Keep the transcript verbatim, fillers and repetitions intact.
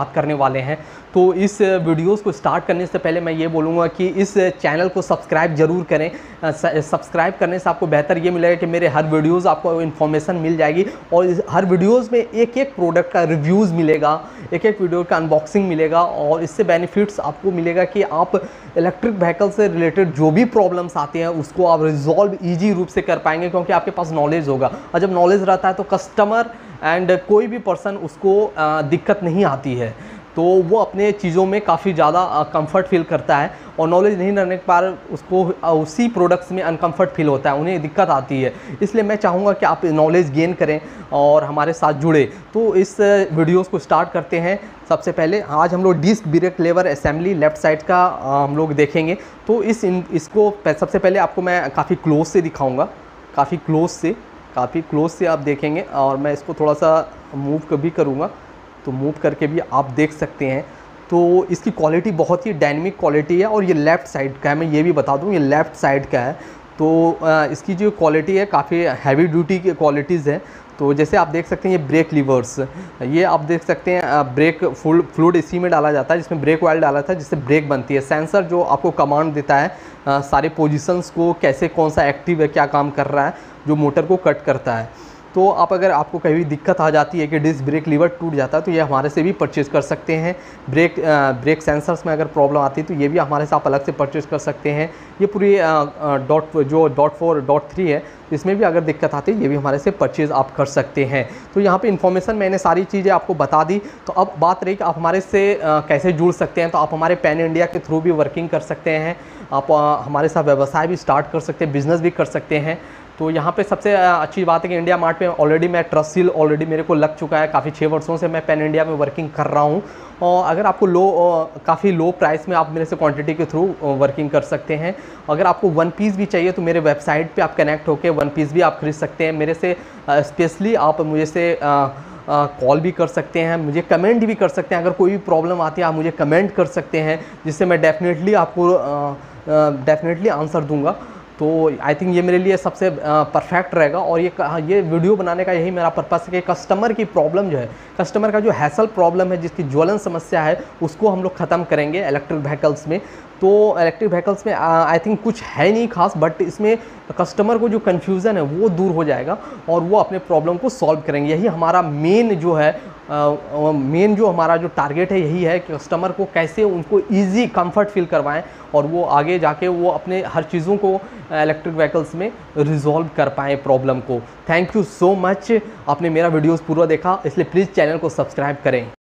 बात करने वाले हैं। तो इस वीडियोस को स्टार्ट करने से पहले मैं ये बोलूँगा कि इस चैनल को सब्सक्राइब जरूर करें। सब्सक्राइब करने से आपको बेहतर ये मिलेगा कि मेरे हर वीडियोस आपको इन्फॉर्मेशन मिल जाएगी और इस हर वीडियोस में एक एक प्रोडक्ट का रिव्यूज़ मिलेगा, एक एक वीडियो का अनबॉक्सिंग मिलेगा और इससे बेनिफिट्स आपको मिलेगा कि आप इलेक्ट्रिक व्हीकल से रिलेटेड जो भी प्रॉब्लम्स आते हैं उसको आप रिजॉल्व ईजी रूप से कर पाएंगे, क्योंकि आपके पास नॉलेज होगा। और जब नॉलेज रहता है तो कस्टमर एंड कोई भी पर्सन उसको दिक्कत नहीं आती है, तो वो अपने चीज़ों में काफ़ी ज़्यादा कंफर्ट फील करता है। और नॉलेज नहीं रहने के बाद उसको उसी प्रोडक्ट्स में अनकंफर्ट फील होता है, उन्हें दिक्कत आती है। इसलिए मैं चाहूँगा कि आप नॉलेज गेन करें और हमारे साथ जुड़े। तो इस वीडियोस को स्टार्ट करते हैं। सबसे पहले आज हम लोग disc brake lever assembly left side का हम लोग देखेंगे। तो इस इसको सबसे पहले आपको मैं काफ़ी क्लोज से दिखाऊँगा, काफ़ी क्लोज से काफ़ी क्लोज से आप देखेंगे। और मैं इसको थोड़ा सा मूव भी करूँगा, तो मूव करके भी आप देख सकते हैं। तो इसकी क्वालिटी बहुत ही डायनेमिक क्वालिटी है और ये लेफ़्ट साइड का है। मैं ये भी बता दूँ, ये लेफ़्ट साइड का है। तो इसकी जो क्वालिटी है काफ़ी हैवी ड्यूटी की क्वालिटीज़ है। तो जैसे आप देख सकते हैं ये ब्रेक लीवर्स, ये आप देख सकते हैं ब्रेक फुल फ्लूड इसी में डाला जाता है, जिसमें ब्रेक ऑयल डाला जाता है, जिससे ब्रेक बनती है। सेंसर जो आपको कमांड देता है आ, सारे पोजीशंस को, कैसे कौन सा एक्टिव है, क्या काम कर रहा है, जो मोटर को कट करता है। तो आप अगर आपको कभी दिक्कत आ जाती है कि डिस्क ब्रेक लीवर टूट जाता है तो ये हमारे से भी परचेज़ कर सकते हैं। ब्रेक ब्रेक सेंसर्स में अगर प्रॉब्लम आती है तो ये भी हमारे से आप अलग से परचेज़ कर सकते हैं। ये पूरी डॉट जो डॉट फोर डॉट थ्री है इसमें भी अगर दिक्कत आती है ये भी हमारे से परचेज़ आप कर सकते हैं। तो यहाँ पे इन्फॉर्मेशन मैंने सारी चीज़ें आपको बता दी। तो अब बात रही कि आप हमारे से कैसे जुड़ सकते हैं। तो आप हमारे पैन इंडिया के थ्रू भी वर्किंग कर सकते हैं, आप हमारे साथ व्यवसाय भी स्टार्ट कर सकते हैं, बिज़नेस भी कर सकते हैं। तो यहाँ पे सबसे अच्छी बात है कि इंडिया मार्ट में ऑलरेडी मैं ट्रस्ट सील ऑलरेडी मेरे को लग चुका है। काफ़ी छः वर्षों से मैं पैन इंडिया में वर्किंग कर रहा हूँ। और अगर आपको लो काफ़ी लो प्राइस में आप मेरे से क्वांटिटी के थ्रू वर्किंग कर सकते हैं। अगर आपको वन पीस भी चाहिए तो मेरे वेबसाइट पे आप कनेक्ट होकर वन पीस भी आप खरीद सकते हैं। मेरे से स्पेशली आप मुझे से कॉल भी कर सकते हैं, मुझे कमेंट भी कर सकते हैं। अगर कोई भी प्रॉब्लम आती है आप मुझे कमेंट कर सकते हैं, जिससे मैं डेफिनेटली आपको डेफिनेटली आंसर दूँगा। तो आई थिंक ये मेरे लिए सबसे परफेक्ट रहेगा। और ये ये वीडियो बनाने का यही मेरा पर्पस है कि कस्टमर की प्रॉब्लम जो है, कस्टमर का जो हैसल प्रॉब्लम है, जिसकी ज्वलन समस्या है, उसको हम लोग ख़त्म करेंगे इलेक्ट्रिक व्हीकल्स में। तो इलेक्ट्रिक व्हीकल्स में आई थिंक कुछ है नहीं खास, बट इसमें कस्टमर को जो कन्फ्यूज़न है वो दूर हो जाएगा और वो अपने प्रॉब्लम को सॉल्व करेंगे। यही हमारा मेन जो है मेन जो हमारा जो टारगेट है यही है कि कस्टमर को कैसे उनको ईजी कम्फर्ट फील करवाएं और वो आगे जाके वो अपने हर चीज़ों को इलेक्ट्रिक व्हीकल्स में रिजॉल्व कर पाएँ प्रॉब्लम को। थैंक यू सो मच, आपने मेरा वीडियोस पूरा देखा, इसलिए प्लीज़ चैनल को सब्सक्राइब करें।